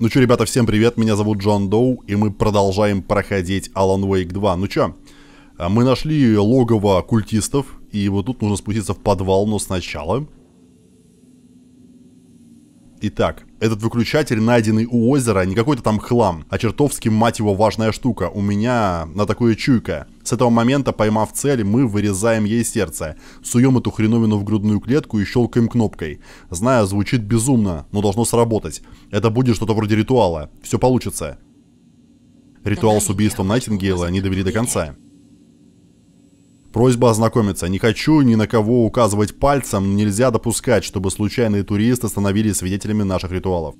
Ну чё, ребята, всем привет, меня зовут Джон Доу, и мы продолжаем проходить Alan Wake 2. Ну чё, мы нашли логово культистов, и вот тут нужно спуститься в подвал, но сначала... Итак, этот выключатель, найденный у озера, не какой-то там хлам, а чертовски, мать его, важная штука. У меня на такое чуйка. С этого момента, поймав цель, мы вырезаем ей сердце, суем эту хреновину в грудную клетку и щелкаем кнопкой. Знаю, звучит безумно, но должно сработать. Это будет что-то вроде ритуала. Все получится. Ритуал с убийством Найтингейла не довели до конца. Просьба ознакомиться. Не хочу ни на кого указывать пальцем, нельзя допускать, чтобы случайные туристы становились свидетелями наших ритуалов.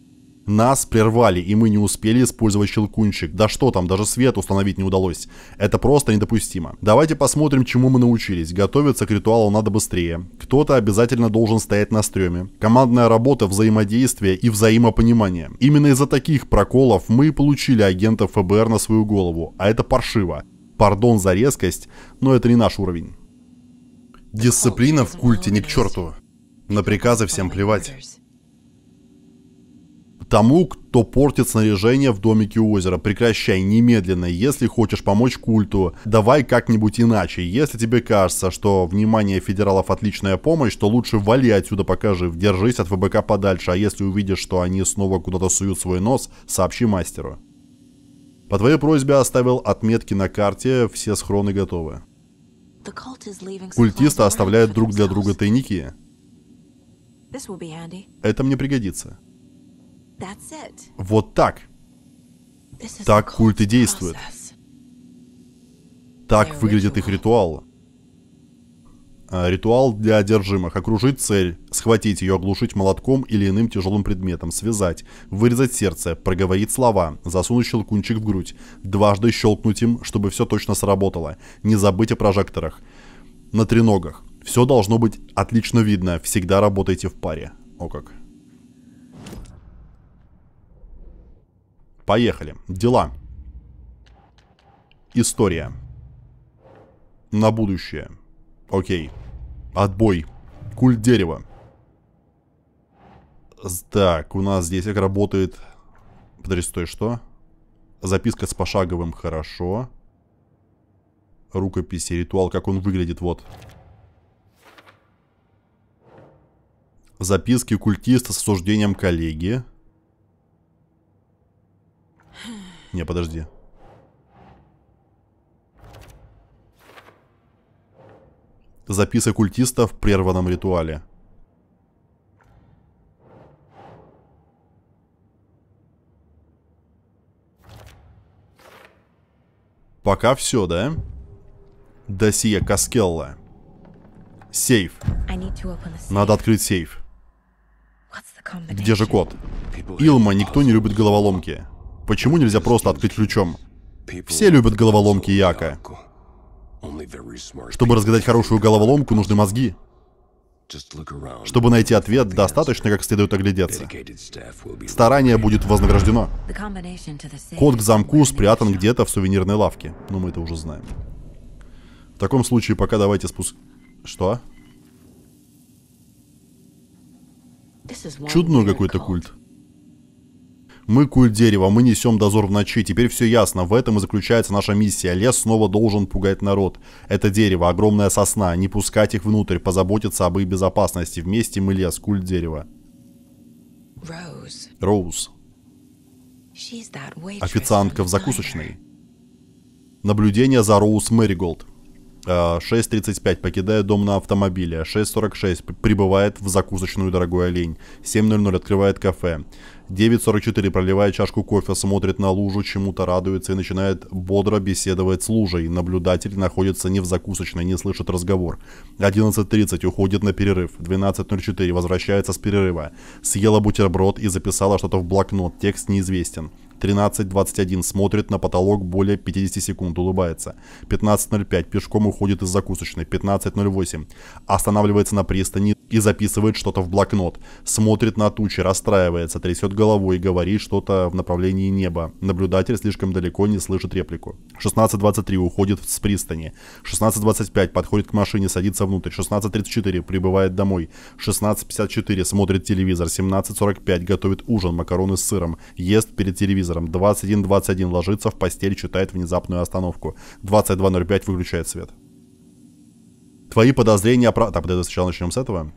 Нас прервали, и мы не успели использовать щелкунчик. Да что там, даже свет установить не удалось. Это просто недопустимо. Давайте посмотрим, чему мы научились. Готовиться к ритуалу надо быстрее. Кто-то обязательно должен стоять на стреме. Командная работа, взаимодействие и взаимопонимание. Именно из-за таких проколов мы получили агентов ФБР на свою голову, а это паршиво. Пардон за резкость, но это не наш уровень. Дисциплина в культе ни к черту. На приказы всем плевать. Тому, кто портит снаряжение в домике у озера, прекращай немедленно, если хочешь помочь культу. Давай как-нибудь иначе. Если тебе кажется, что внимание федералов отличная помощь, то лучше вали отсюда пока жив. Держись от ФБК подальше, а если увидишь, что они снова куда-то суют свой нос, сообщи мастеру. По твоей просьбе оставил отметки на карте, все схроны готовы. Культисты оставляют друг для друга тайники. Это мне пригодится. Вот так. Так культы действуют. Так выглядит их ритуал. Ритуал для одержимых. Окружить цель, схватить ее, оглушить молотком или иным тяжелым предметом, связать, вырезать сердце, проговорить слова, засунуть щелкунчик в грудь, дважды щелкнуть им, чтобы все точно сработало, не забыть о прожекторах. На треногах. Все должно быть отлично видно, всегда работайте в паре. О как. Поехали. Дела. История. На будущее. Окей. Отбой. Культ дерева. Так, у нас здесь как работает... Подожди, стой, что? Записка с пошаговым, хорошо. Рукописи, ритуал, как он выглядит, вот. Записки культиста с осуждением коллеги. Не, подожди. Записка культиста в прерванном ритуале. Пока все, да? Досье Каскелла. Сейф. Надо открыть сейф. Где же код? Илма, никто не любит головоломки. Почему нельзя просто открыть ключом? Все любят головоломки, Яко. Чтобы разгадать хорошую головоломку, нужны мозги. Чтобы найти ответ, достаточно как следует оглядеться. Старание будет вознаграждено. Код к замку спрятан где-то в сувенирной лавке. Но мы это уже знаем. В таком случае пока давайте Что? Чудной какой-то культ. Мы культ дерева, мы несем дозор в ночи, теперь все ясно, в этом и заключается наша миссия. Лес снова должен пугать народ. Это дерево, огромная сосна, не пускать их внутрь, позаботиться об их безопасности. Вместе мы лес, культ дерева. Роуз. Официантка в закусочной. Наблюдение за Роуз Мериголд. 6:35. Покидает дом на автомобиле. 6:46. Прибывает в закусочную «Дорогой олень». 7:00. Открывает кафе. 9:44. Проливает чашку кофе, смотрит на лужу, чему-то радуется и начинает бодро беседовать с лужей. Наблюдатель находится не в закусочной, не слышит разговор. 11:30. Уходит на перерыв. 12:04. Возвращается с перерыва. Съела бутерброд и записала что-то в блокнот. Текст неизвестен. 13:21. Смотрит на потолок более 50 секунд. Улыбается. 15:05. Пешком уходит из закусочной. 15:08. Останавливается на пристани и записывает что-то в блокнот. Смотрит на тучи. Расстраивается. Трясет головой говорит что-то в направлении неба. Наблюдатель слишком далеко не слышит реплику. 16:23 уходит с пристани. 16:25 подходит к машине, садится внутрь. 16:34 прибывает домой. 16:54 смотрит телевизор. 17:45 готовит ужин, макароны с сыром. Ест перед телевизором. 21:21 ложится в постель, читает внезапную остановку. 22:05 выключает свет. Твои подозрения оправданы. Так, подожди, сначала начнем с этого.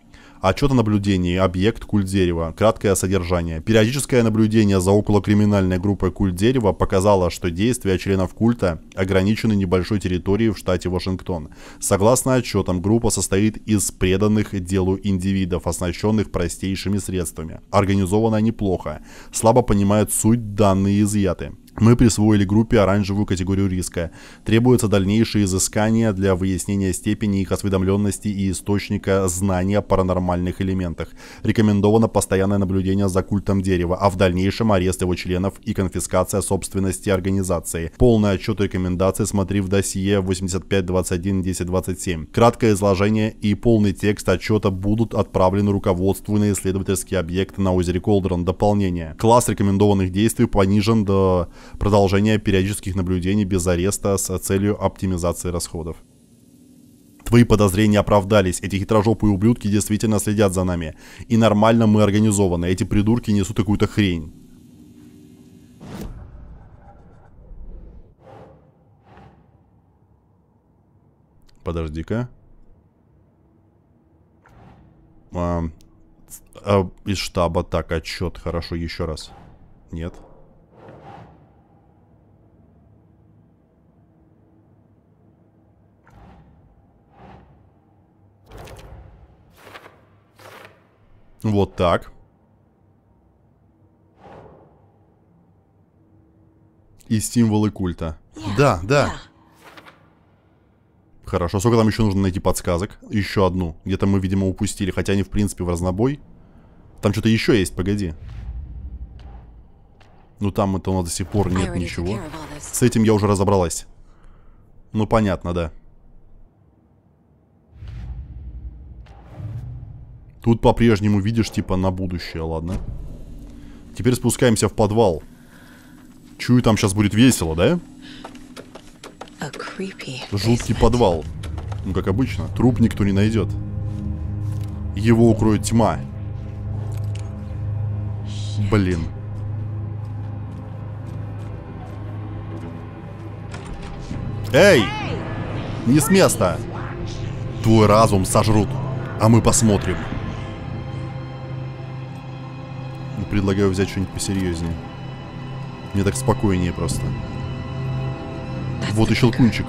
Отчет о наблюдении. Объект Культ Дерева. Краткое содержание. Периодическое наблюдение за околокриминальной группой Культ Дерева показало, что действия членов культа ограничены небольшой территорией в штате Вашингтон. Согласно отчетам, группа состоит из преданных делу индивидов, оснащенных простейшими средствами. Организовано неплохо. Слабо понимают суть, данные изъяты. Мы присвоили группе оранжевую категорию риска. Требуется дальнейшие изыскания для выяснения степени их осведомленности и источника знания о паранормальных элементах. Рекомендовано постоянное наблюдение за культом дерева, а в дальнейшем арест его членов и конфискация собственности организации. Полный отчет и рекомендации смотри в досье 85211027. Краткое изложение и полный текст отчета будут отправлены руководству на исследовательский объект на озере Колдорон. Дополнение. Класс рекомендованных действий понижен до... Продолжение периодических наблюдений без ареста с целью оптимизации расходов. Твои подозрения оправдались. Эти хитрожопые ублюдки действительно следят за нами. И нормально мы организованы. Эти придурки несут какую-то хрень. Подожди-ка. Из штаба. Так, отчет. Хорошо, еще раз. Нет. Вот так. И символы культа. Да, да. Хорошо, сколько там еще нужно найти подсказок? Еще одну. Где-то мы, видимо, упустили. Хотя они, в принципе, в разнобой. Там что-то еще есть, погоди. Ну там это у нас до сих пор нет ничего. С этим я уже разобралась. Ну понятно, да. Тут по-прежнему видишь, типа, на будущее, ладно. Теперь спускаемся в подвал. Чую, там сейчас будет весело, да? Жуткий подвал. Ну, как обычно, труп никто не найдет. Его укроет тьма. Блин. Эй! Не с места! Твой разум сожрут, а мы посмотрим. Предлагаю взять что-нибудь посерьезнее. Мне так спокойнее просто. Вот и щелкунчик.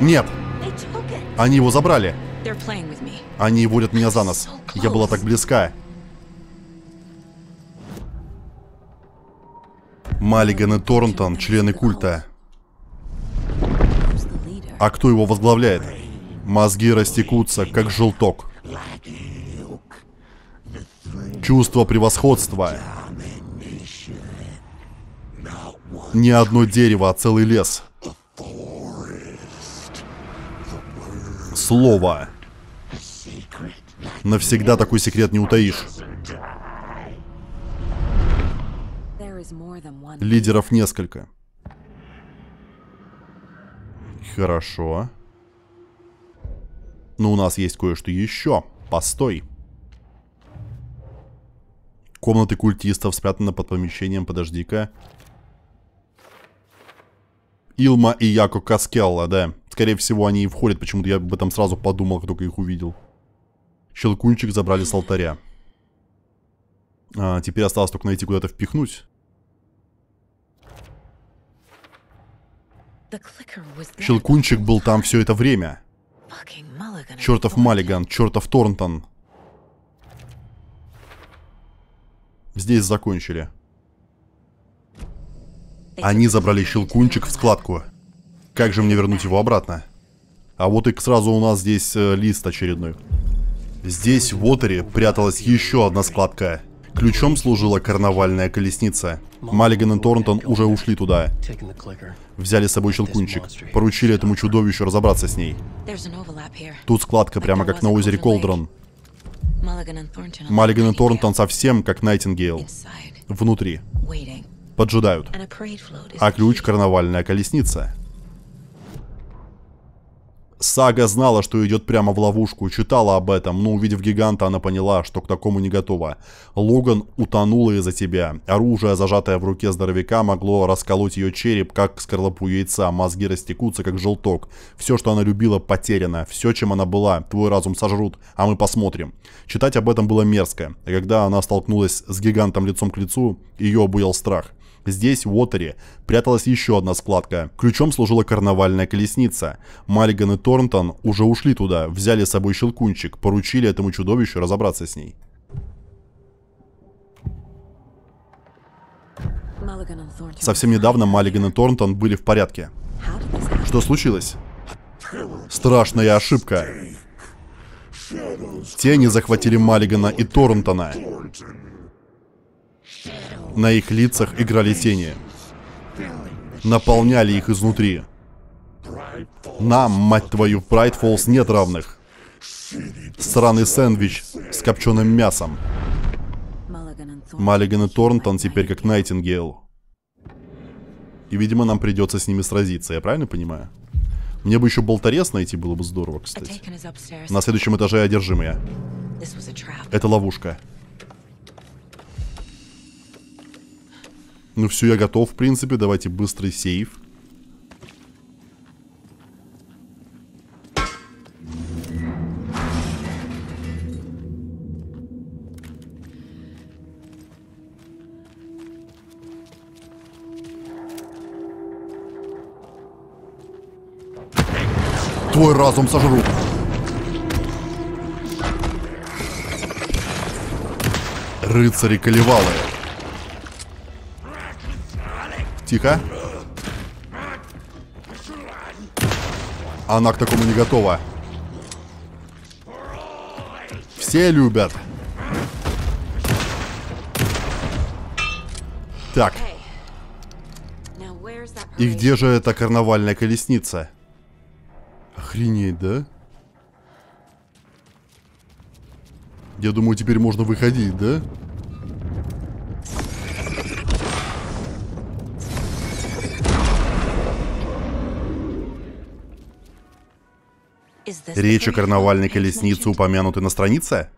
Нет! Они его забрали. Они водят меня за нос. Я была так близка. Маллиган и Торнтон — члены культа. А кто его возглавляет? Мозги растекутся, как желток. Чувство превосходства. Не одно дерево, а целый лес. Слово. Навсегда такой секрет не утаишь. Лидеров несколько. Хорошо. Но у нас есть кое-что еще. Постой. Комнаты культистов спрятаны под помещением. Подожди-ка. Илма и Яко Каскелла, да. Скорее всего, они и входят. Почему-то я об этом сразу подумал, как только их увидел. Щелкунчик забрали с алтаря. Теперь осталось только найти, куда-то впихнуть. Щелкунчик был там все это время. Чертов Маллиган, чертов Торнтон. Здесь закончили. Они забрали щелкунчик в складку. Как же мне вернуть его обратно? А вот и сразу у нас здесь лист очередной. Здесь в Уотере пряталась еще одна складка. Ключом служила карнавальная колесница. Маллиган и Торнтон уже ушли туда. Взяли с собой Щелкунчик. Поручили этому чудовищу разобраться с ней. Тут складка прямо как на озере Колдорон. Маллиган и Торнтон совсем как Найтингейл. Внутри. Поджидают. А ключ — карнавальная колесница. Сага знала, что идет прямо в ловушку, читала об этом, но, увидев гиганта, она поняла, что к такому не готова. Логан утонула из-за тебя. Оружие, зажатое в руке здоровяка, могло расколоть ее череп, как скорлупу яйца, мозги растекутся, как желток. Все, что она любила, потеряно. Все, чем она была, твой разум сожрут, а мы посмотрим. Читать об этом было мерзко. И когда она столкнулась с гигантом лицом к лицу, ее обуял страх. Здесь, в Уотере, пряталась еще одна складка. Ключом служила карнавальная колесница. Маллиган и Торнтон уже ушли туда, взяли с собой Щелкунчик, поручили этому чудовищу разобраться с ней. Совсем недавно Маллиган и Торнтон были в порядке. Что случилось? Страшная ошибка. Тени захватили Маллигана и Торнтона. На их лицах играли тени. Наполняли их изнутри. Нам, мать твою, в Брайт Фоллс нет равных. Сраный сэндвич с копченым мясом. Маллиган и Торнтон теперь как Найтингейл. И, видимо, нам придется с ними сразиться, я правильно понимаю? Мне бы еще болторез найти, было бы здорово, кстати. На следующем этаже одержимые. Это ловушка. Ну все, я готов, в принципе. Давайте быстрый сейв. Твой разум сожрут. Рыцари Калевалы. Тихо. Она к такому не готова. Все любят. Так. И где же эта карнавальная колесница? Охренеть, да? Я думаю, теперь можно выходить, да? Речь о карнавальной колеснице упомянута на странице?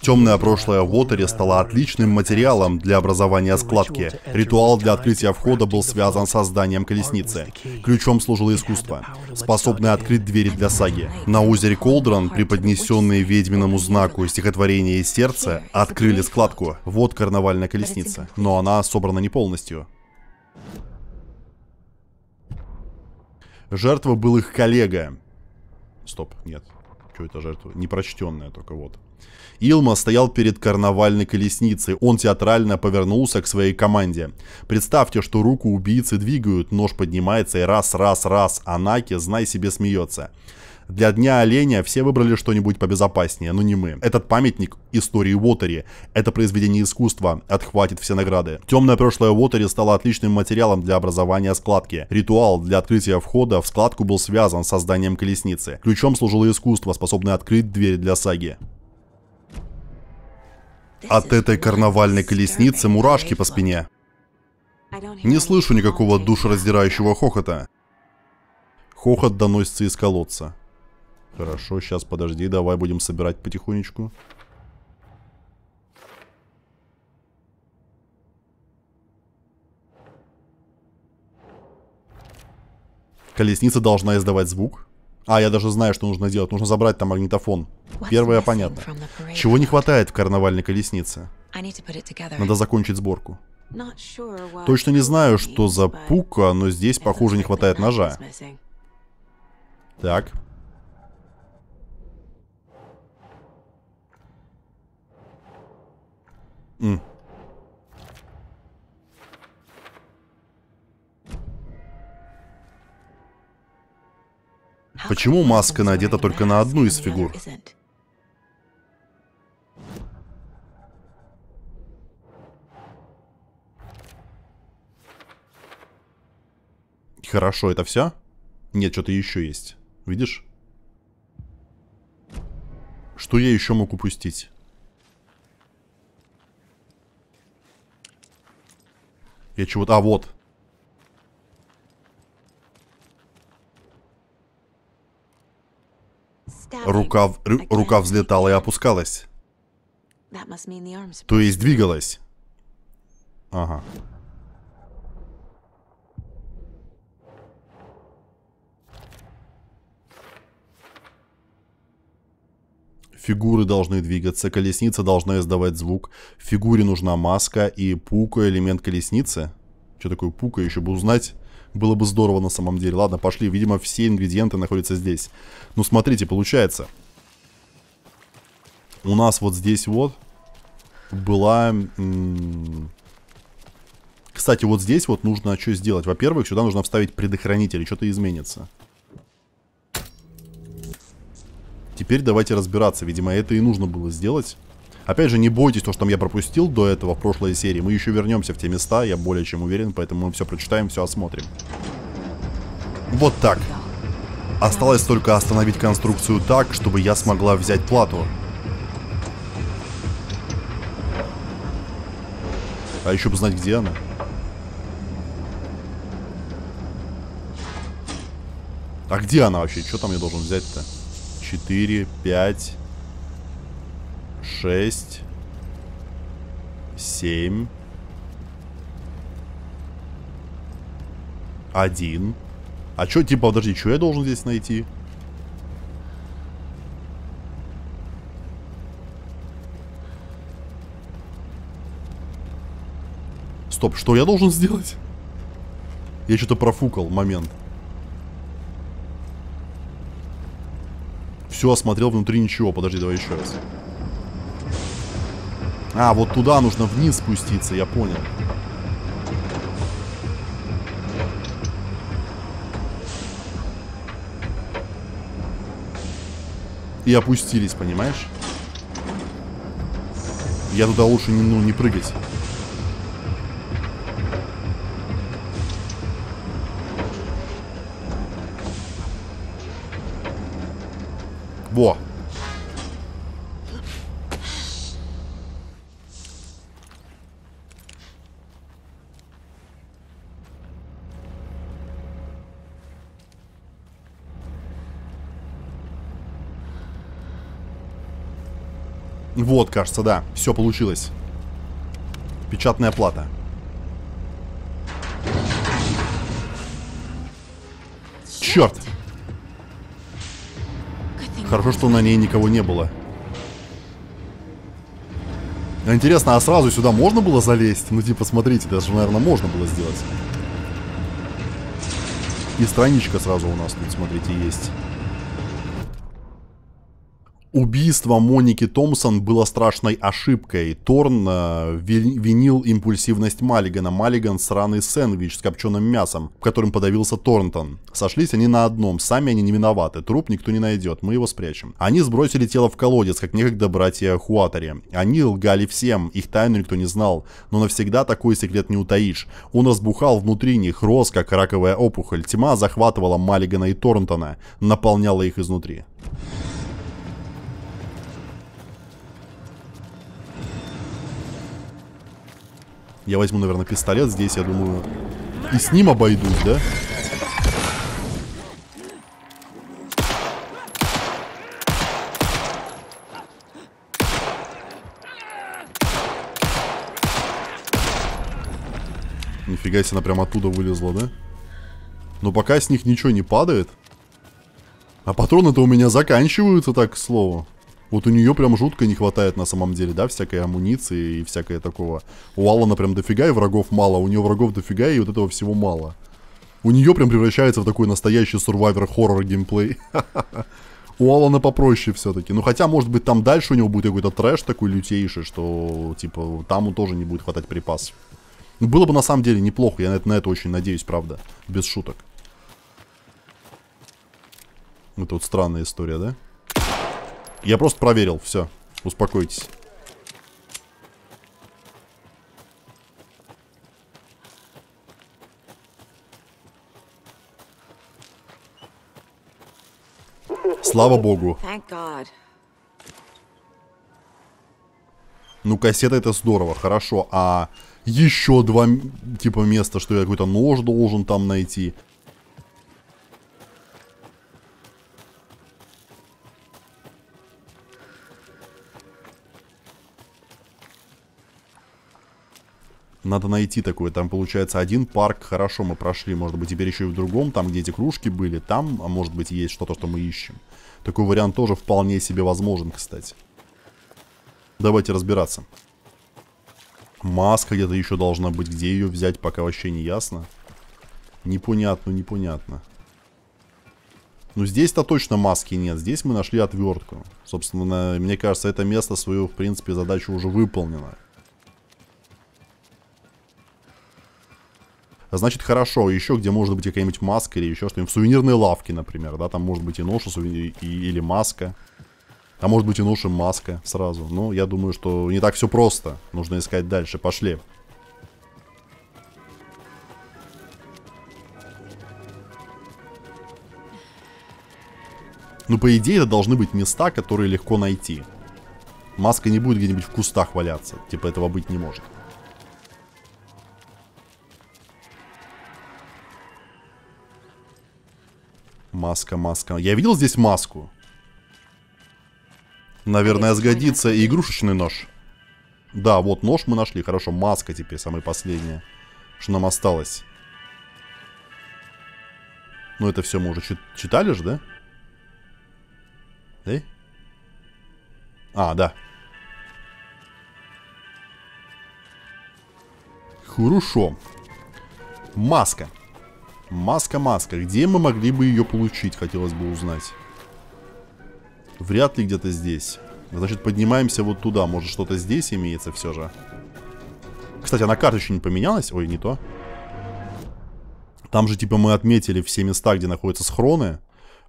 Темное прошлое в Уотере стало отличным материалом для образования складки. Ритуал для открытия входа был связан с созданием колесницы. Ключом служило искусство, способное открыть двери для саги. На озере Колдорон, преподнесенные ведьминому знаку стихотворения из сердца, открыли складку. Вот карнавальная колесница, но она собрана не полностью. Жертва был их коллега. Стоп, нет. Что это жертва? Непрочтенная только вот. Илма стоял перед карнавальной колесницей. Он театрально повернулся к своей команде. Представьте, что руку убийцы двигают, нож поднимается и раз-раз-раз. Анаки, знай себе, смеется. Для Дня Оленя все выбрали что-нибудь побезопаснее, но не мы. Этот памятник истории Уотери. Это произведение искусства. Отхватит все награды. Темное прошлое Уотери стало отличным материалом для образования складки. Ритуал для открытия входа в складку был связан с созданием колесницы. Ключом служило искусство, способное открыть дверь для саги. От этой карнавальной колесницы мурашки по спине. Не слышу никакого душераздирающего хохота. Хохот доносится из колодца. Хорошо, сейчас подожди, давай будем собирать потихонечку. Колесница должна издавать звук. А, я даже знаю, что нужно делать. Нужно забрать там магнитофон. Первое понятно. Чего не хватает в карнавальной колеснице? Надо закончить сборку. Точно не знаю, что за пука, но здесь, похоже, не хватает ножа. Так. Почему маска надета только на одну из фигур? Хорошо, это все? Нет, что-то еще есть. Видишь? Что я еще мог упустить? Я чего-то... А, вот. Рука взлетала и опускалась. То есть двигалась. Ага. Фигуры должны двигаться, колесница должна издавать звук. Фигуре нужна маска и паука, элемент колесницы. Что такое паука, еще бы узнать. Было бы здорово на самом деле. Ладно, пошли. Видимо, все ингредиенты находятся здесь. Ну, смотрите, получается. У нас вот здесь вот была... Кстати, вот здесь вот нужно что сделать. Во-первых, сюда нужно вставить предохранитель, и что-то изменится. Теперь давайте разбираться. Видимо, это и нужно было сделать. Опять же, не бойтесь то, что там я пропустил до этого в прошлой серии. Мы еще вернемся в те места, я более чем уверен. Поэтому мы все прочитаем, все осмотрим. Вот так. Осталось только остановить конструкцию так, чтобы я смогла взять плату. А еще бы знать, где она. А где она вообще? Что там я должен взять-то? 4, 5, 6, 7, 1. А что, типа, подожди, что я должен здесь найти? Стоп, что я должен сделать? Я что-то профукал момент. Все осмотрел, внутри ничего. Подожди, давай еще раз. А, вот туда нужно вниз спуститься, я понял. И опустились, понимаешь? Я туда лучше не прыгать. Во. Вот, кажется, да. Все получилось. Печатная плата. Черт! Хорошо, что на ней никого не было. Интересно, а сразу сюда можно было залезть? Ну, типа, смотрите, даже, наверное, можно было сделать. И страничка сразу у нас тут, смотрите, есть. Убийство Моники Томпсон было страшной ошибкой. Торн винил импульсивность Маллигана. Маллиган — сраный сэндвич с копченым мясом, в котором подавился Торнтон. Сошлись они на одном, сами они не виноваты. Труп никто не найдет, мы его спрячем. Они сбросили тело в колодец, как некогда братья Хуатери. Они лгали всем, их тайну никто не знал. Но навсегда такой секрет не утаишь. Он разбухал внутри них, рос, как раковая опухоль. Тьма захватывала Маллигана и Торнтона, наполняла их изнутри. Я возьму, наверное, пистолет здесь, я думаю, и с ним обойдусь, да? Нифига себе, она прям оттуда вылезла, да? Но пока с них ничего не падает. А патроны-то у меня заканчиваются, так, к слову. Вот у нее прям жутко не хватает на самом деле, да, всякой амуниции и всякое такого. У Алана прям дофига и врагов мало, у нее врагов дофига и вот этого всего мало. У нее прям превращается в такой настоящий сурвайвер-хоррор геймплей. У Алана попроще все-таки. Ну хотя, может быть, там дальше у него будет какой-то трэш такой лютейший, что, типа, там он тоже не будет хватать припасов. Ну, было бы на самом деле неплохо, я на это очень надеюсь, правда, без шуток. Это вот странная история, да? Я просто проверил, все, успокойтесь. Слава богу. Ну, кассета это здорово, хорошо. А еще два типа места, что я какой-то нож должен там найти. Надо найти такое. Там получается один парк. Хорошо, мы прошли. Может быть, теперь еще и в другом. Там, где эти кружки были. Там, а может быть, есть что-то, что мы ищем. Такой вариант тоже вполне себе возможен, кстати. Давайте разбираться. Маска где-то еще должна быть. Где ее взять, пока вообще не ясно. Непонятно, непонятно. Ну, здесь-то точно маски нет. Здесь мы нашли отвертку. Собственно, мне кажется, это место свою, в принципе, задачу уже выполнено. Значит, хорошо, еще где может быть какая-нибудь маска или еще что-нибудь. В сувенирной лавке, например, да, там может быть и нож, и или маска. А может быть и нож, и маска сразу. Но я думаю, что не так все просто. Нужно искать дальше, пошли. Ну, по идее, это должны быть места, которые легко найти. Маска не будет где-нибудь в кустах валяться. Типа этого быть не может. Маска, маска. Я видел здесь маску? Наверное, сгодится и игрушечный нож. Да, вот нож мы нашли. Хорошо, маска теперь, самая последняя. Что нам осталось? Ну, это все мы уже читали же, да? Эй? А, да. Хорошо. Маска. Маска, маска. Где мы могли бы ее получить, хотелось бы узнать. Вряд ли где-то здесь. Значит, поднимаемся вот туда. Может, что-то здесь имеется все же. Кстати, а на карте еще не поменялась? Ой, не то. Там же, типа, мы отметили все места, где находятся схроны.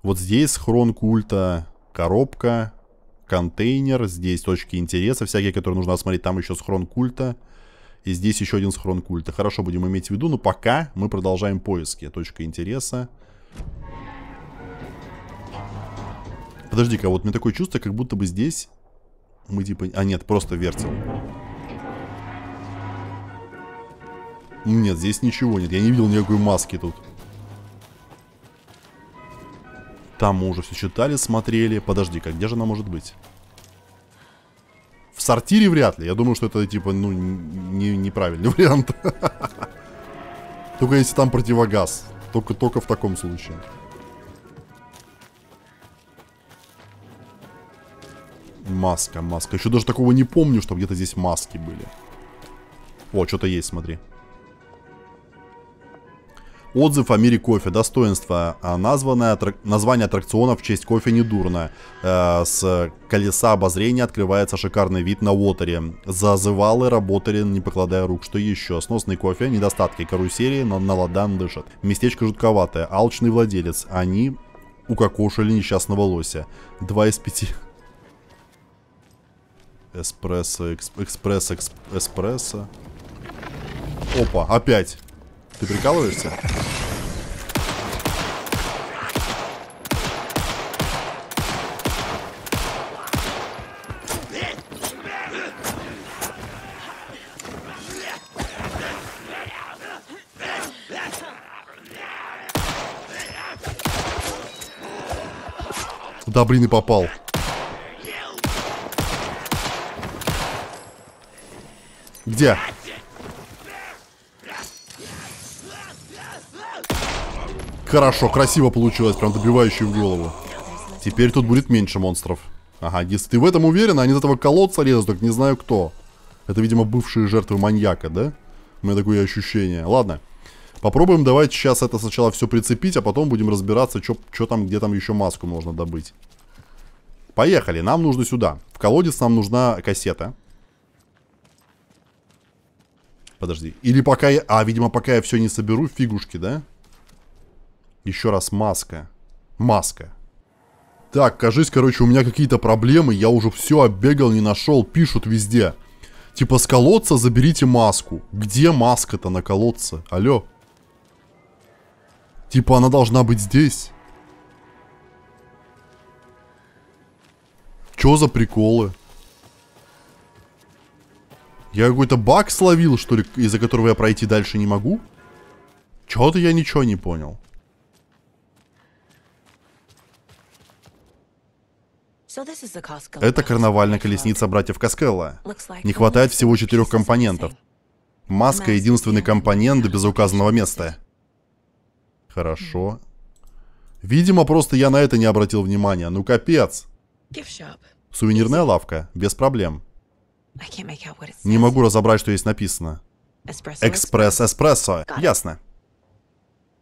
Вот здесь схрон культа, коробка, контейнер. Здесь точки интереса всякие, которые нужно осмотреть. Там еще схрон культа. И здесь еще один схрон культа. Хорошо, будем иметь в виду, но пока мы продолжаем поиски. Точка интереса. Подожди-ка, вот мне такое чувство, как будто бы здесь мы типа... А нет, просто вертел. Нет, здесь ничего нет. Я не видел никакой маски тут. Там мы уже все читали, смотрели. Подожди-ка, где же она может быть? В сортире вряд ли. Я думаю, что это, типа, ну, неправильный вариант. Только если там противогаз. Только в таком случае. Маска, маска. Еще даже такого не помню, что где-то здесь маски были. О, что-то есть, смотри. Отзыв о мире кофе. Достоинство. Название аттракциона в честь кофе недурно. С колеса обозрения открывается шикарный вид на Уотере. Зазывалы работали, не покладая рук. Что еще? Сносный кофе. Недостатки карусели. На ладан дышат. Местечко жутковатое. Алчный владелец. Они укокошили несчастного лося. 2 из 5. Эспрессо. Эспрессо. Опа, опять. Ты прикалываешься? Да блин, и попал. Где? Хорошо, красиво получилось, прям добивающий в голову. Теперь тут будет меньше монстров. Ага, если ты в этом уверен, они из этого колодца лезут, так не знаю кто. Это, видимо, бывшие жертвы маньяка, да? У меня такое ощущение. Ладно, попробуем давайте сейчас это сначала все прицепить, а потом будем разбираться, что там, где там еще маску можно добыть. Поехали, нам нужно сюда. В колодец нам нужна кассета. Подожди, или пока я... А, видимо, пока я все не соберу, фигушки, да? Еще раз маска. Маска. Так, кажись, короче, у меня какие-то проблемы. Я уже все оббегал, не нашел. Пишут везде. Типа, с колодца заберите маску. Где маска-то на колодце? Алло. Типа, она должна быть здесь. Чё за приколы? Я какой-то баг словил, что ли, из-за которого я пройти дальше не могу? Чё-то я ничего не понял. Это карнавальная колесница братьев Каскелла. Не хватает всего 4 компонентов. Маска — единственный компонент без указанного места. Хорошо. Видимо, просто я на это не обратил внимания. Ну капец. Сувенирная лавка. Без проблем. Не могу разобрать, что здесь написано. Экспресс-эспрессо. Ясно.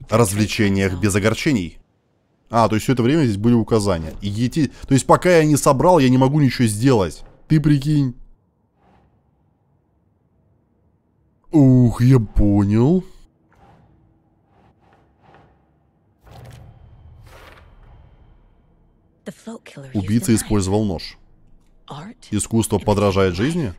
Развлечениях без огорчений. А, то есть все это время здесь были указания. Идите... То есть пока я не собрал, я не могу ничего сделать. Ты прикинь. Ух, я понял. Убийца использовал нож. Искусство подражает жизни?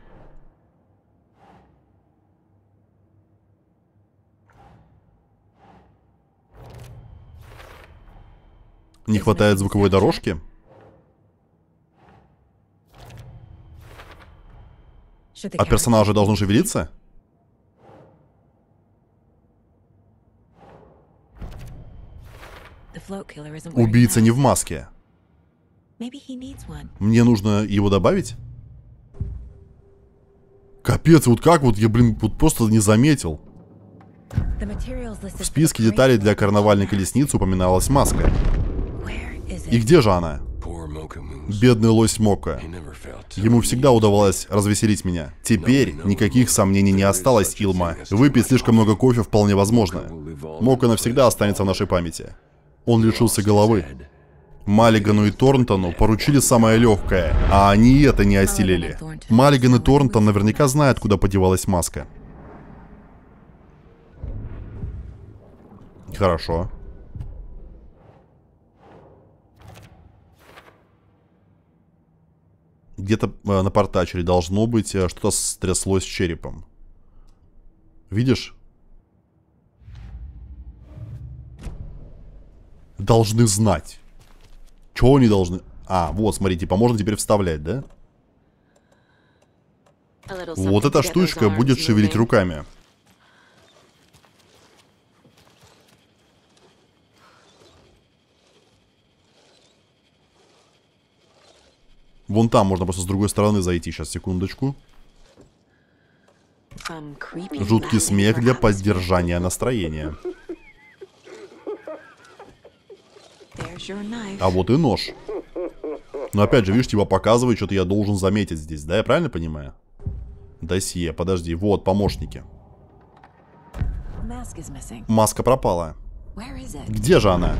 Не хватает звуковой дорожки? А персонажи должны шевелиться? Убийца не в маске. Мне нужно его добавить? Капец, вот как вот я, блин, вот просто не заметил. В списке деталей для карнавальной колесницы упоминалась маска. И где же она? Бедный лось Мока. Ему всегда удавалось развеселить меня. Теперь никаких сомнений не осталось, Илма. Выпить слишком много кофе вполне возможно. Мока навсегда останется в нашей памяти. Он лишился головы. Маллигану и Торнтону поручили самое легкое, а они это не осилили. Маллиган и Торнтон наверняка знают, куда подевалась маска. Хорошо. Где-то напортачили. Должно быть, что-то стряслось с черепом. Видишь? Должны знать. Чего они должны... А, вот, смотри, типа, можно теперь вставлять, да? Вот эта штучка будет шевелить руками. Вон там можно просто с другой стороны зайти. Сейчас, секундочку. Жуткий смех для поддержания настроения. А вот и нож. Но опять же, видишь, типа показывает, что-то я должен заметить здесь. Да, я правильно понимаю? Досье, подожди. Вот, помощники. Маска пропала. Где же она?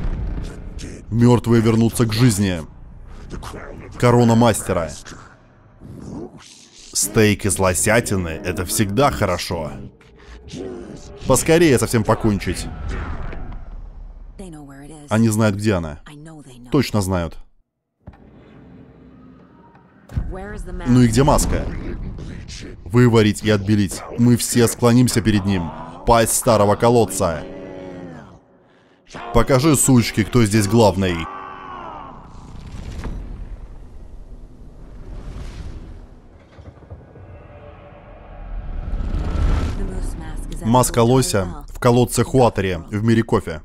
Мертвые вернутся к жизни. Корона мастера. Стейк из лосятины — это всегда хорошо. Поскорее совсем покончить. Они знают, где она. Точно знают. Ну и где маска? Выварить и отбелить. Мы все склонимся перед ним. Пасть старого колодца. Покажи, сучки, кто здесь главный. Маска лося в колодце Хуатере в мире кофе.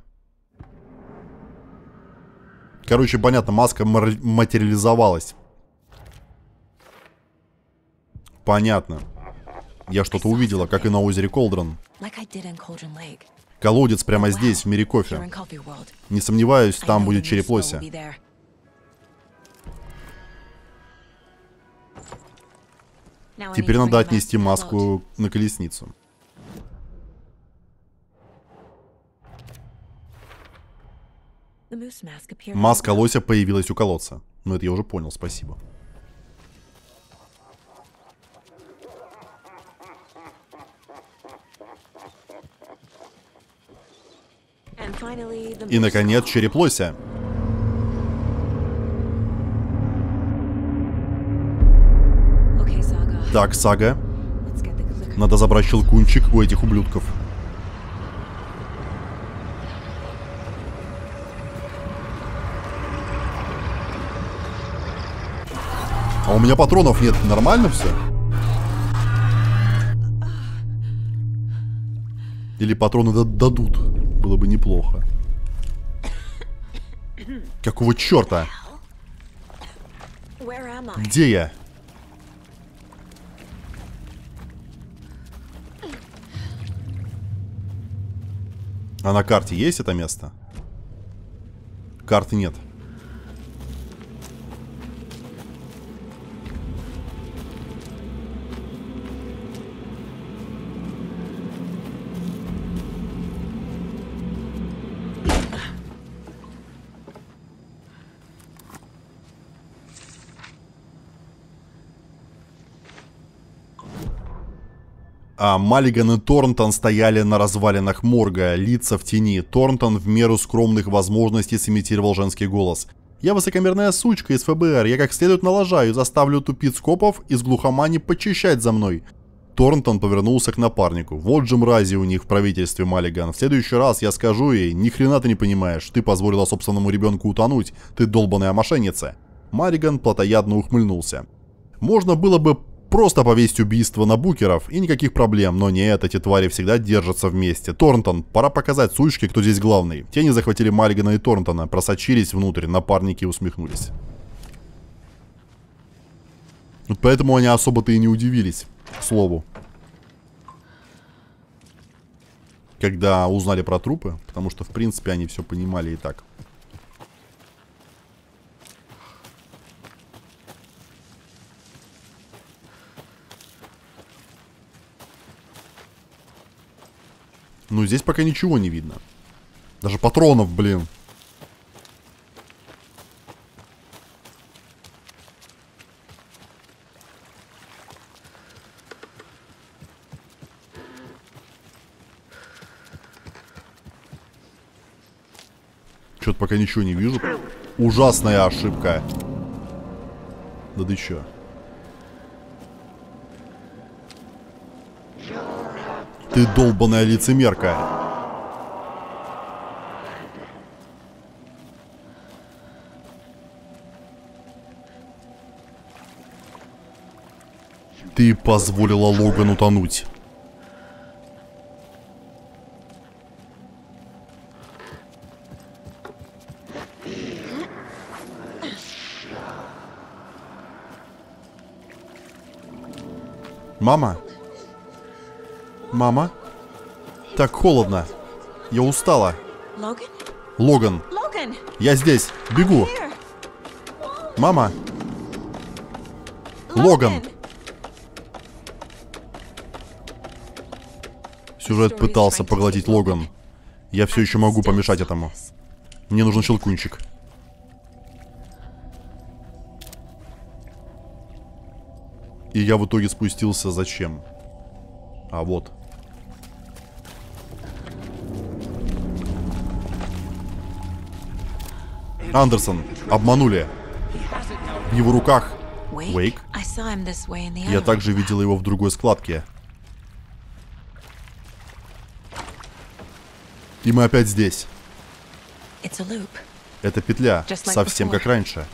Короче, понятно, маска материализовалась. Понятно. Я что-то увидела, как и на озере Колдорон. Колодец прямо здесь, в мире кофе. Не сомневаюсь, там будет череп лося. Теперь надо отнести маску на колесницу. Маска лося появилась у колодца. Ну, это я уже понял, спасибо. И, наконец, череп лося. Так, Сага. Надо забрать щелкунчик у этих ублюдков. А у меня патронов нет. Нормально все? Или патроны дадут? Было бы неплохо. Какого черта? Где я? А на карте есть это место? Карты нет. А Маллиган и Торнтон стояли на развалинах морга, лица в тени. Торнтон в меру скромных возможностей сымитировал женский голос. «Я высокомерная сучка из ФБР, я как следует налажаю, заставлю тупиц копов из глухомани почищать за мной». Торнтон повернулся к напарнику. «Вот же мрази у них в правительстве, Маллиган. В следующий раз я скажу ей, ни хрена ты не понимаешь, ты позволила собственному ребенку утонуть, ты долбаная мошенница». Маллиган плотоядно ухмыльнулся. «Можно было бы просто повесить убийство на букеров, и никаких проблем, но нет, эти твари всегда держатся вместе. Торнтон, пора показать сучке, кто здесь главный». Тени захватили Маллигана и Торнтона, просочились внутрь, напарники усмехнулись. Вот поэтому они особо-то и не удивились, к слову. Когда узнали про трупы, потому что, в принципе, они все понимали и так. Ну, здесь пока ничего не видно. Даже патронов, блин. Чё-то пока ничего не вижу. Ужасная ошибка. Да ты чё? Ты долбаная лицемерка. Ты позволила Логану утонуть. Мама? Мама? Так холодно. Я устала. Логан. Я здесь. Бегу. Мама. Логан. Сюжет пытался поглотить Логан. Я все еще могу помешать этому. Мне нужен щелкунчик. И я в итоге спустился зачем? А вот. Андерсон, обманули. В его руках Уэйк. Я также видел его в другой складке. И мы опять здесь. Это петля, совсем как раньше.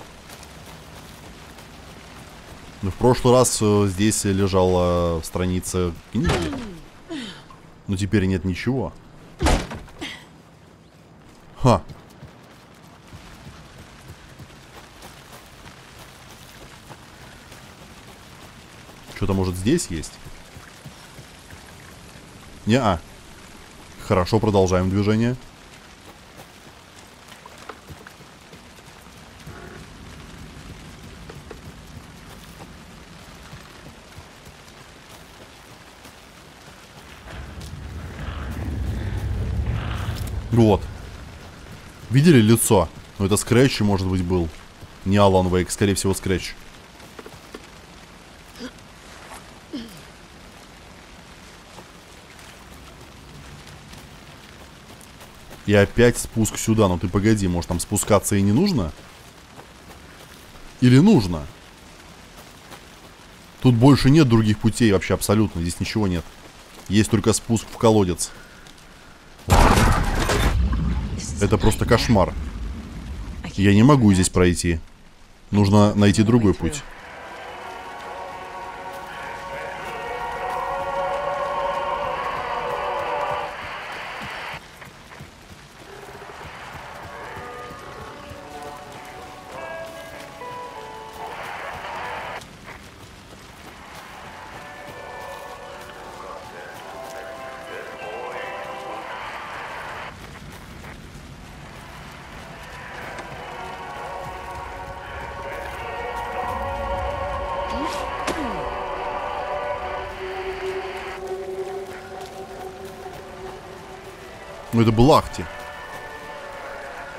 Но в прошлый раз здесь лежала страница книги. Но теперь нет ничего. Ха. Что-то, может, здесь есть? Не-а. Хорошо, продолжаем движение. Вот. Видели лицо? Ну, это Скретч, может быть, был. Не Alan Wake, скорее всего, Скретч. И опять спуск сюда. Ну ты погоди, может там спускаться и не нужно? Или нужно? Тут больше нет других путей вообще абсолютно. Здесь ничего нет. Есть только спуск в колодец. Это просто кошмар. Я не могу здесь пройти. Нужно найти другой путь. Но это был Ахти.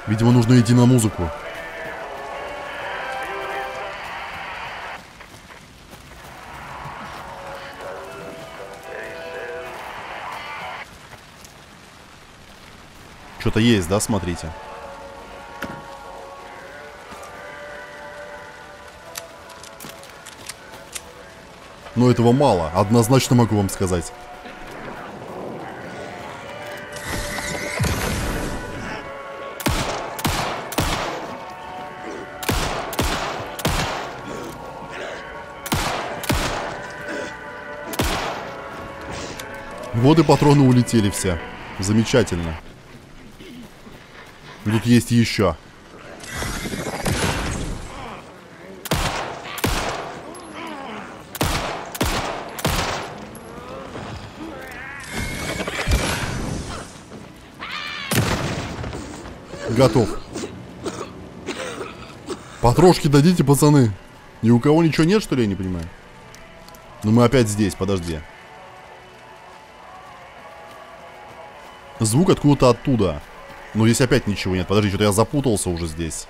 Видимо, нужно идти на музыку. Что-то есть, да, смотрите. Но этого мало, однозначно могу вам сказать. Вот и патроны улетели все. Замечательно. Тут есть еще. Готов. Потрошки дадите, пацаны. Ни у кого ничего нет, что ли, я не понимаю? Ну мы опять здесь, подожди. Звук откуда-то оттуда. Но здесь опять ничего нет. Подожди, что-то я запутался уже здесь.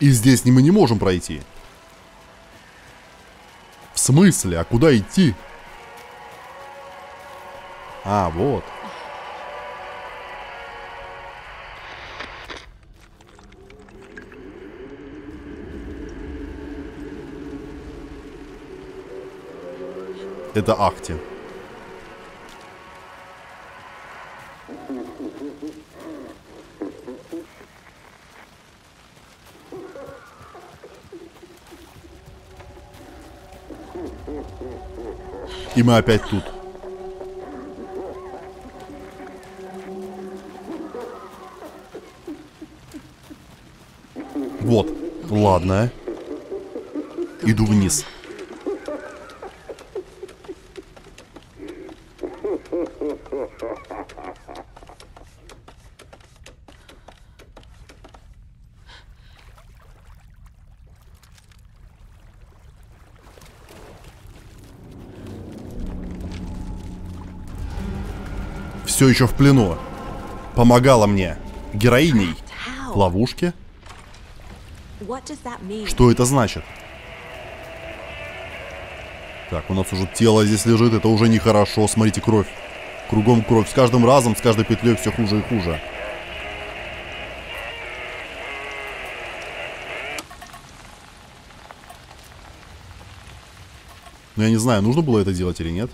И здесь мы не можем пройти. В смысле? А куда идти? А, вот. Это Ахти. И мы опять тут. Вот, ладно. Иду вниз. Все еще в плену. Помогала мне героиней в ловушке. Что это значит? Так, у нас уже тело здесь лежит, это уже нехорошо. Смотрите, кровь. Кругом кровь. С каждым разом, с каждой петлей все хуже и хуже. Ну, я не знаю, нужно было это делать или нет.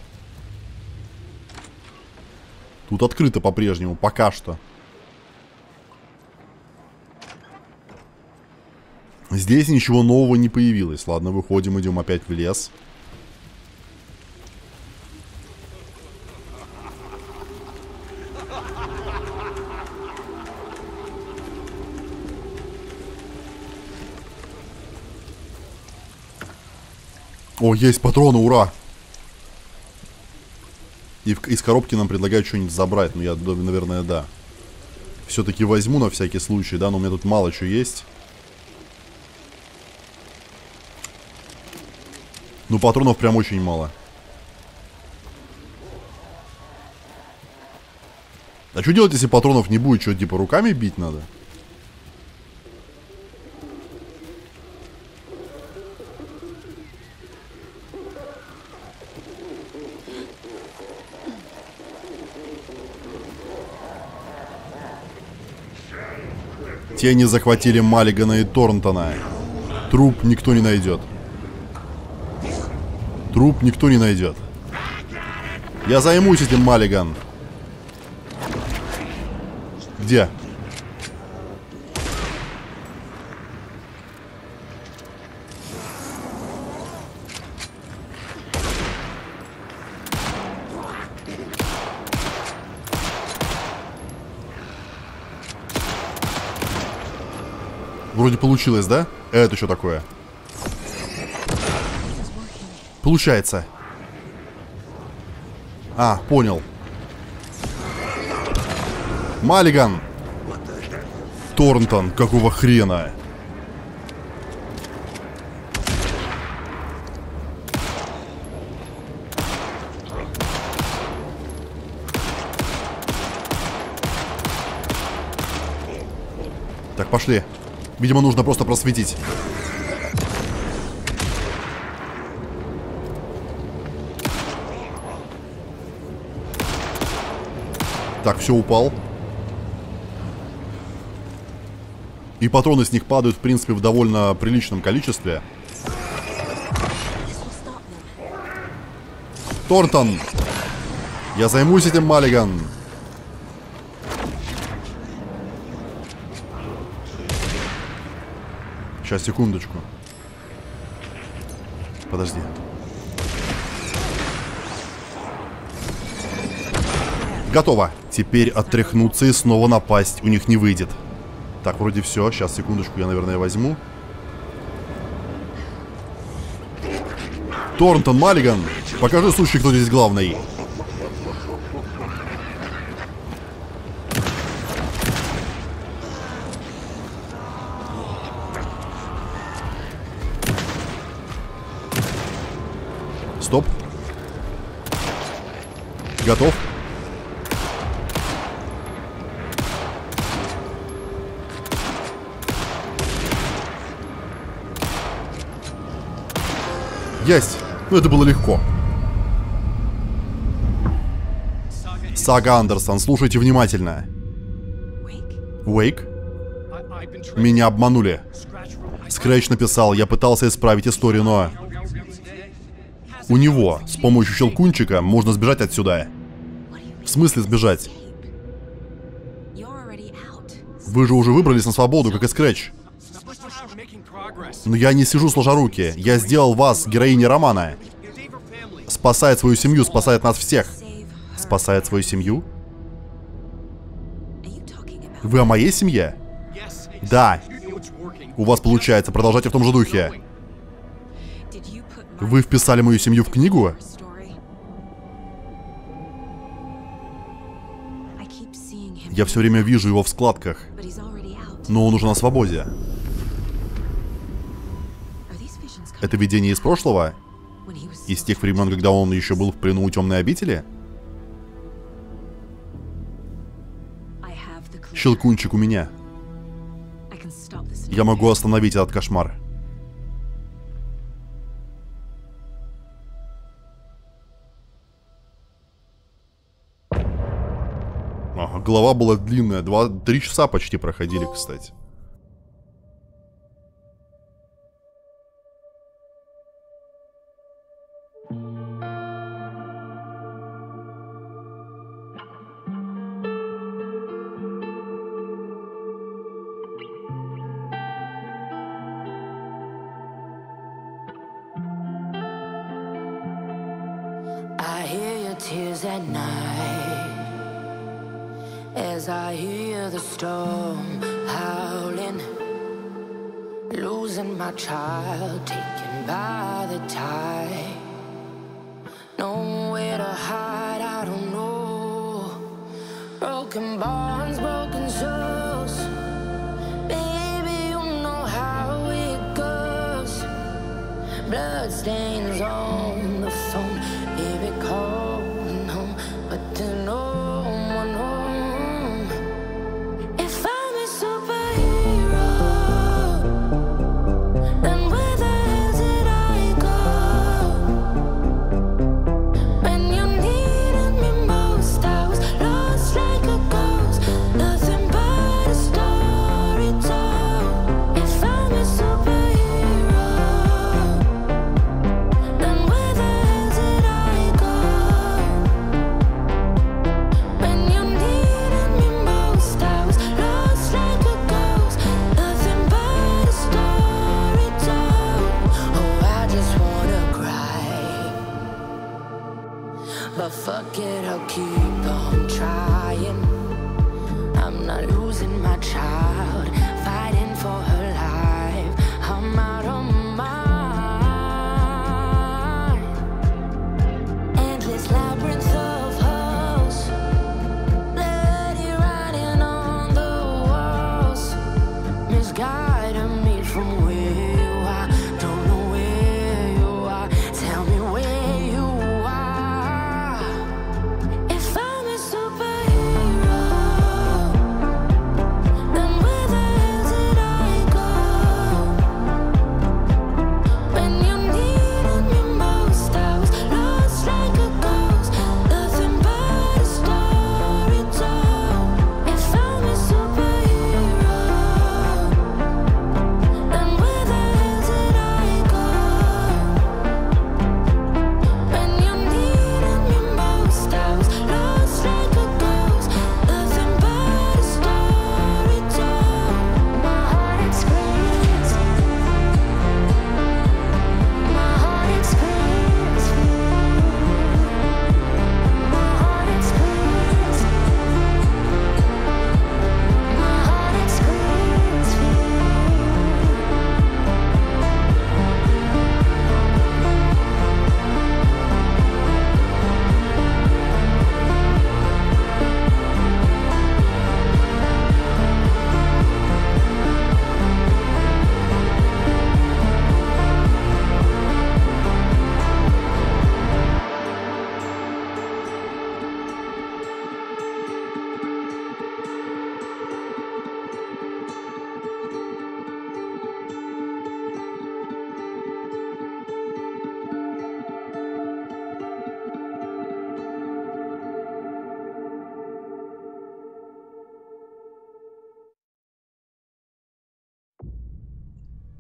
Тут открыто по-прежнему, пока что. Здесь ничего нового не появилось. Ладно, выходим, идем опять в лес. О, есть патроны, ура! И из коробки нам предлагают что-нибудь забрать. Ну, я, наверное, да. Все-таки возьму на всякий случай, да, но у меня тут мало чего есть. Ну, патронов прям очень мало. А что делать, если патронов не будет? Что, типа, руками бить надо? Тени захватили Маллигана и Торнтона. Труп никто не найдет. Труп никто не найдет. Я займусь этим, Маллиган. Где? Вроде получилось, да? Это что такое? Получается. А, понял. Маллиган! Торнтон, какого хрена? Так, пошли. Видимо, нужно просто просветить. Так, все, упал. И патроны с них падают, в принципе, в довольно приличном количестве. Торнтон! Я займусь этим, Маллиган! Сейчас, секундочку. Подожди. Готово. Теперь оттряхнуться и снова напасть у них не выйдет. Так, вроде все. Сейчас, секундочку, я, наверное, возьму. Торнтон, Маллиган, покажи, сущий, кто здесь главный. Стоп. Готов. Есть. Ну, это было легко. Сага Андерсон, слушайте внимательно. Уэйк? Меня обманули. Скретч написал, я пытался исправить историю, но... У него, с помощью Щелкунчика, можно сбежать отсюда. В смысле сбежать? Вы же уже выбрались на свободу, как и Скретч. Но я не сижу сложа руки. Я сделал вас героиней романа. Спасает свою семью, спасает нас всех. Спасает свою семью? Вы о моей семье? Да. У вас получается. Продолжайте в том же духе. Вы вписали мою семью в книгу? Я все время вижу его в складках. Но он уже на свободе. Это видение из прошлого? Из тех времен, когда он еще был в плену у темной обители? Щелкунчик у меня. Я могу остановить этот кошмар. Ага, глава была длинная. 2-3 часа почти проходили, кстати. If I'm a superhero, then where the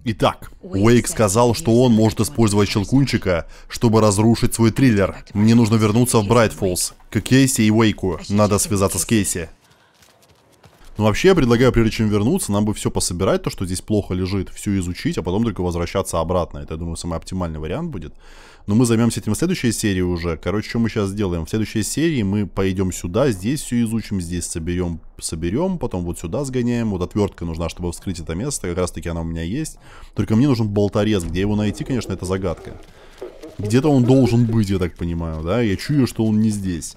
Итак, Уэйк сказал, что он может использовать Щелкунчика, чтобы разрушить свой триллер. Мне нужно вернуться в Брайт Фоллс, к Кейси и Уэйку. Надо связаться с Кейси. Ну вообще, я предлагаю, прежде чем вернуться, нам бы все пособирать, то, что здесь плохо лежит, все изучить, а потом только возвращаться обратно. Это, я думаю, самый оптимальный вариант будет. Но мы займемся этим в следующей серии уже. Короче, что мы сейчас сделаем? В следующей серии мы пойдем сюда, здесь все изучим, здесь соберем, потом вот сюда сгоняем. Вот отвертка нужна, чтобы вскрыть это место, как раз таки она у меня есть. Только мне нужен болторез, где его найти, конечно, это загадка. Где-то он должен быть, я так понимаю, да? Я чую, что он не здесь.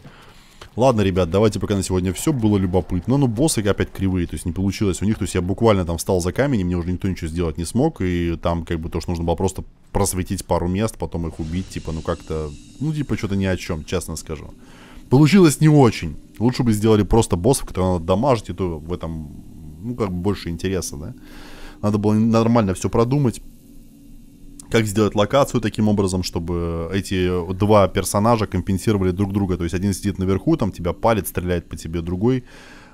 Ладно, ребят, давайте пока на сегодня все, было любопытно, но боссы опять кривые, то есть не получилось у них, то есть я буквально там встал за камень, и мне уже никто ничего сделать не смог, и там как бы то, что нужно было просто просветить пару мест, потом их убить, типа, ну как-то, ну типа что-то ни о чем, честно скажу. Получилось не очень, лучше бы сделали просто боссов, которые надо дамажить, и то в этом, ну как бы больше интереса, да. Надо было нормально все продумать. Как сделать локацию таким образом, чтобы эти два персонажа компенсировали друг друга. То есть один сидит наверху, там тебя палит, стреляет по тебе, другой,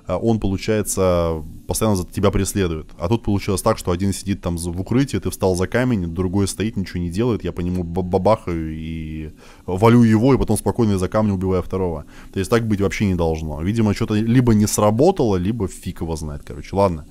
он, получается, постоянно за тебя преследует. А тут получилось так, что один сидит там в укрытии, ты встал за камень, другой стоит, ничего не делает, я по нему бабахаю и валю его, и потом спокойно из-за камня убиваю второго. То есть так быть вообще не должно. Видимо, что-то либо не сработало, либо фиг его знает, короче, ладно.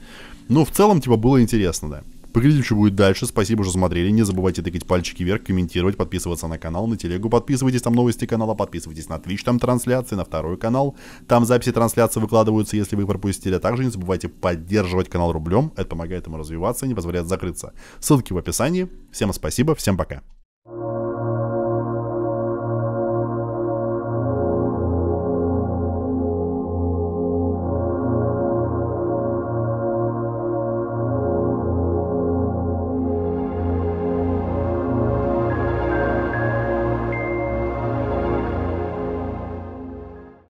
Но в целом, типа, было интересно, да. Поглядим, что будет дальше. Спасибо, что смотрели. Не забывайте тыкать пальчики вверх, комментировать, подписываться на канал, на телегу. Подписывайтесь, там новости канала, подписывайтесь на Twitch, там трансляции, на второй канал. Там записи трансляции выкладываются, если вы их пропустили. А также не забывайте поддерживать канал рублем. Это помогает ему развиваться и не позволяет закрыться. Ссылки в описании. Всем спасибо, всем пока.